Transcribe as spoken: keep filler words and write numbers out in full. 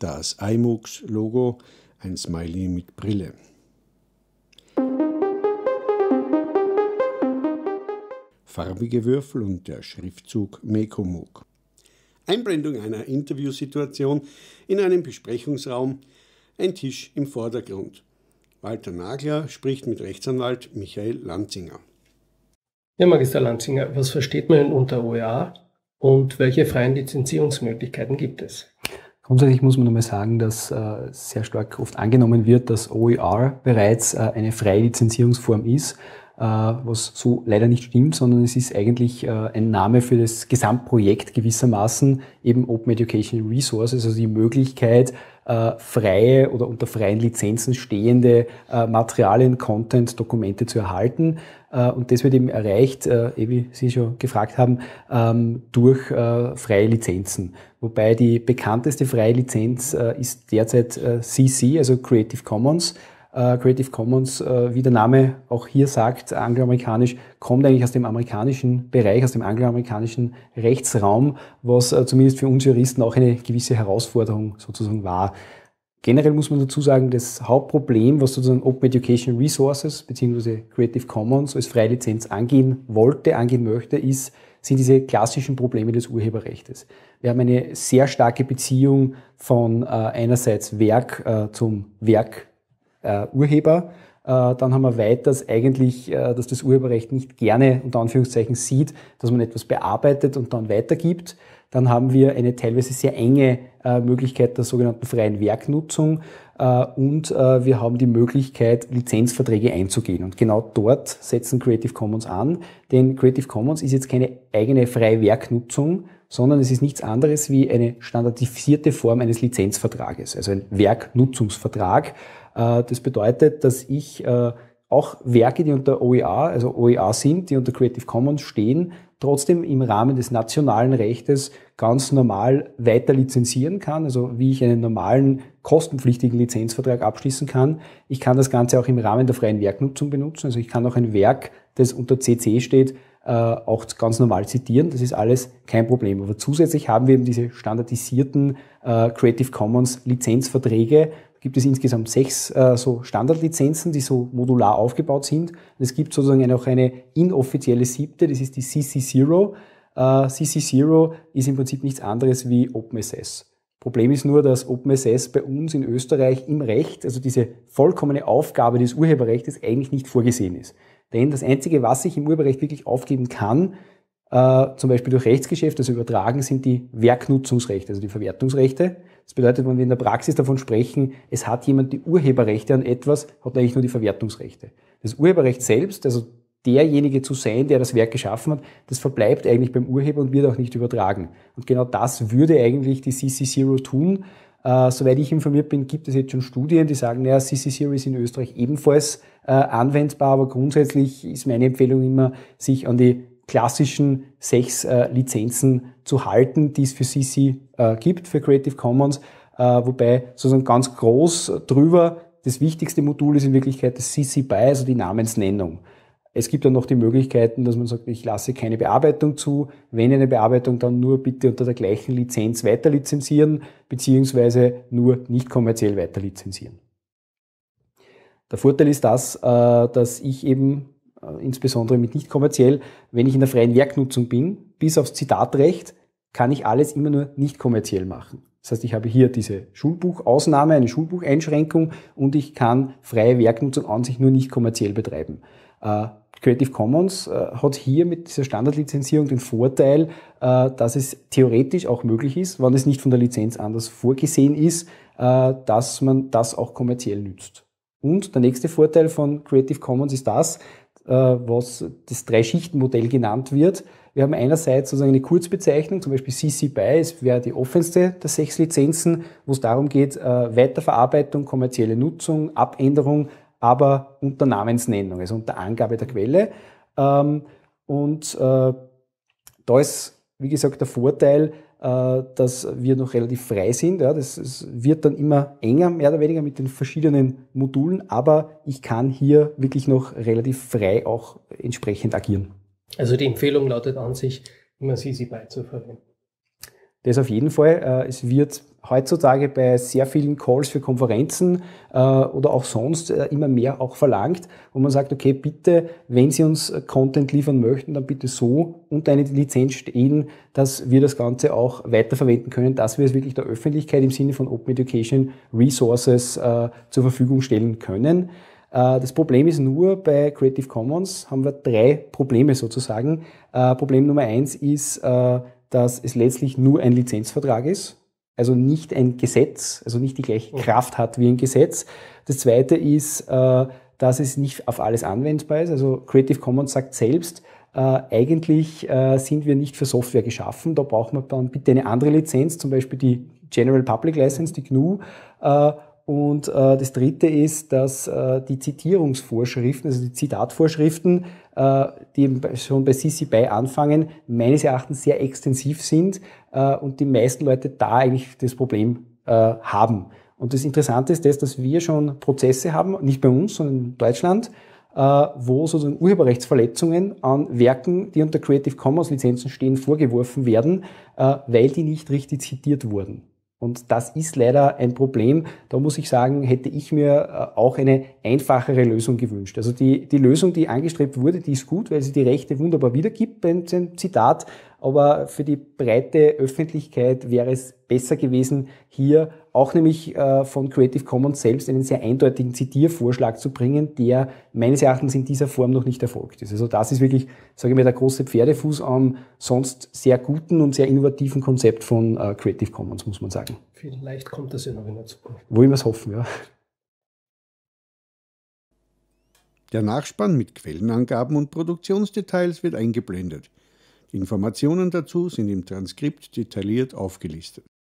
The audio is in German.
das iMux-Logo, ein Smiley mit Brille. Farbige Würfel und der Schriftzug Mekomuk. Einblendung einer Interviewsituation in einem Besprechungsraum, ein Tisch im Vordergrund. Walter Nagler spricht mit Rechtsanwalt Michael Lanzinger. Herr Magister Lanzinger, was versteht man denn unter O E A und welche freien Lizenzierungsmöglichkeiten gibt es? Grundsätzlich muss man einmal sagen, dass äh, sehr stark oft angenommen wird, dass O E R bereits äh, eine freie Lizenzierungsform ist, äh, was so leider nicht stimmt, sondern es ist eigentlich äh, ein Name für das Gesamtprojekt gewissermaßen, eben Open Education Resources, also die Möglichkeit, äh, freie oder unter freien Lizenzen stehende äh, Materialien, Content, Dokumente zu erhalten. Äh, und das wird eben erreicht, äh, wie Sie schon gefragt haben, ähm, durch äh, freie Lizenzen. Wobei die bekannteste freie Lizenz äh, ist derzeit äh, C C, also Creative Commons. Äh, Creative Commons, äh, wie der Name auch hier sagt, angloamerikanisch, kommt eigentlich aus dem amerikanischen Bereich, aus dem angloamerikanischen Rechtsraum, was äh, zumindest für uns Juristen auch eine gewisse Herausforderung sozusagen war. Generell muss man dazu sagen, das Hauptproblem, was sozusagen Open Education Resources bzw. Creative Commons als freie Lizenz angehen wollte, angehen möchte, ist, sind diese klassischen Probleme des Urheberrechts. Wir haben eine sehr starke Beziehung von äh, einerseits Werk äh, zum Werk-Urheber. Äh, äh, dann haben wir weiters eigentlich, äh, dass das Urheberrecht nicht gerne, unter Anführungszeichen, sieht, dass man etwas bearbeitet und dann weitergibt. Dann haben wir eine teilweise sehr enge äh, Möglichkeit der sogenannten freien Werknutzung äh, und äh, wir haben die Möglichkeit, Lizenzverträge einzugehen. Und genau dort setzen Creative Commons an, denn Creative Commons ist jetzt keine eigene freie Werknutzung, sondern es ist nichts anderes wie eine standardisierte Form eines Lizenzvertrages, also ein Werknutzungsvertrag. Äh, das bedeutet, dass ich äh, auch Werke, die unter O E R, also O E R sind, die unter Creative Commons stehen, trotzdem im Rahmen des nationalen Rechtes ganz normal weiter lizenzieren kann, also wie ich einen normalen kostenpflichtigen Lizenzvertrag abschließen kann. Ich kann das Ganze auch im Rahmen der freien Werknutzung benutzen, also ich kann auch ein Werk, das unter C C steht, auch ganz normal zitieren, das ist alles kein Problem. Aber zusätzlich haben wir eben diese standardisierten Creative Commons Lizenzverträge. Gibt es insgesamt sechs äh, so Standardlizenzen, die so modular aufgebaut sind. Und es gibt sozusagen auch eine inoffizielle siebte, das ist die C C null. Äh, C C null ist im Prinzip nichts anderes wie OpenSS. Problem ist nur, dass OpenSS bei uns in Österreich im Recht, also diese vollkommene Aufgabe des Urheberrechts, eigentlich nicht vorgesehen ist. Denn das Einzige, was ich im Urheberrecht wirklich aufgeben kann, äh, zum Beispiel durch Rechtsgeschäfte, also übertragen, sind die Werknutzungsrechte, also die Verwertungsrechte. Das bedeutet, wenn wir in der Praxis davon sprechen, es hat jemand die Urheberrechte an etwas, hat eigentlich nur die Verwertungsrechte. Das Urheberrecht selbst, also derjenige zu sein, der das Werk geschaffen hat, das verbleibt eigentlich beim Urheber und wird auch nicht übertragen. Und genau das würde eigentlich die C C null tun. Äh, soweit ich informiert bin, gibt es jetzt schon Studien, die sagen, naja, C C null ist in Österreich ebenfalls äh, anwendbar, aber grundsätzlich ist meine Empfehlung immer, sich an die klassischen sechs äh, Lizenzen zu halten, die es für C C äh, gibt, für Creative Commons, äh, wobei sozusagen ganz groß drüber das wichtigste Modul ist in Wirklichkeit das C C B Y, also die Namensnennung. Es gibt dann noch die Möglichkeiten, dass man sagt, ich lasse keine Bearbeitung zu, wenn eine Bearbeitung, dann nur bitte unter der gleichen Lizenz weiterlizenzieren, beziehungsweise nur nicht kommerziell weiterlizenzieren. Der Vorteil ist das, äh, dass ich eben insbesondere mit nicht kommerziell, wenn ich in der freien Werknutzung bin, bis aufs Zitatrecht, kann ich alles immer nur nicht kommerziell machen. Das heißt, ich habe hier diese Schulbuchausnahme, eine Schulbucheinschränkung und ich kann freie Werknutzung an sich nur nicht kommerziell betreiben. Äh, Creative Commons äh, hat hier mit dieser Standardlizenzierung den Vorteil, äh, dass es theoretisch auch möglich ist, wenn es nicht von der Lizenz anders vorgesehen ist, äh, dass man das auch kommerziell nützt. Und der nächste Vorteil von Creative Commons ist das, was das Drei-Schichten-Modell genannt wird. Wir haben einerseits sozusagen eine Kurzbezeichnung, zum Beispiel C C B Y, es wäre die offenste der sechs Lizenzen, wo es darum geht, Weiterverarbeitung, kommerzielle Nutzung, Abänderung, aber unter Namensnennung, also unter Angabe der Quelle. Und da ist, wie gesagt, der Vorteil, dass wir noch relativ frei sind. Ja, das, das wird dann immer enger, mehr oder weniger, mit den verschiedenen Modulen, aber ich kann hier wirklich noch relativ frei auch entsprechend agieren. Also die Empfehlung lautet an sich, immer C C B Y zu verwenden. Das auf jeden Fall. Es wird heutzutage bei sehr vielen Calls für Konferenzen äh, oder auch sonst äh, immer mehr auch verlangt, wo man sagt, okay, bitte, wenn Sie uns Content liefern möchten, dann bitte so unter eine Lizenz stehen, dass wir das Ganze auch weiterverwenden können, dass wir es wirklich der Öffentlichkeit im Sinne von Open Education Resources äh, zur Verfügung stellen können. Das Problem ist nur, bei Creative Commons haben wir drei Probleme sozusagen. Problem Nummer eins ist, dass es letztlich nur ein Lizenzvertrag ist, also nicht ein Gesetz, also nicht die gleiche Kraft hat wie ein Gesetz. Das zweite ist, dass es nicht auf alles anwendbar ist. Also Creative Commons sagt selbst, Äh, eigentlich äh, sind wir nicht für Software geschaffen, da braucht man dann bitte eine andere Lizenz, zum Beispiel die General Public License, die G N U. Äh, und äh, das dritte ist, dass äh, die Zitierungsvorschriften, also die Zitatvorschriften, äh, die eben schon bei C C B Y anfangen, meines Erachtens sehr extensiv sind äh, und die meisten Leute da eigentlich das Problem äh, haben. Und das Interessante ist das, dass wir schon Prozesse haben, nicht bei uns, sondern in Deutschland, wo sozusagen Urheberrechtsverletzungen an Werken, die unter Creative Commons Lizenzen stehen, vorgeworfen werden, weil die nicht richtig zitiert wurden. Und das ist leider ein Problem. Da muss ich sagen, hätte ich mir auch eine einfachere Lösung gewünscht. Also die, die Lösung, die angestrebt wurde, die ist gut, weil sie die Rechte wunderbar wiedergibt beim Zitat. Aber für die breite Öffentlichkeit wäre es besser gewesen, hier auch nämlich von Creative Commons selbst einen sehr eindeutigen Zitiervorschlag zu bringen, der meines Erachtens in dieser Form noch nicht erfolgt ist. Also das ist wirklich, sage ich mal, der große Pferdefuß am sonst sehr guten und sehr innovativen Konzept von Creative Commons, muss man sagen. Vielleicht kommt das ja noch in der Zukunft. Wollen wir es hoffen, ja. Der Nachspann mit Quellenangaben und Produktionsdetails wird eingeblendet. Informationen dazu sind im Transkript detailliert aufgelistet.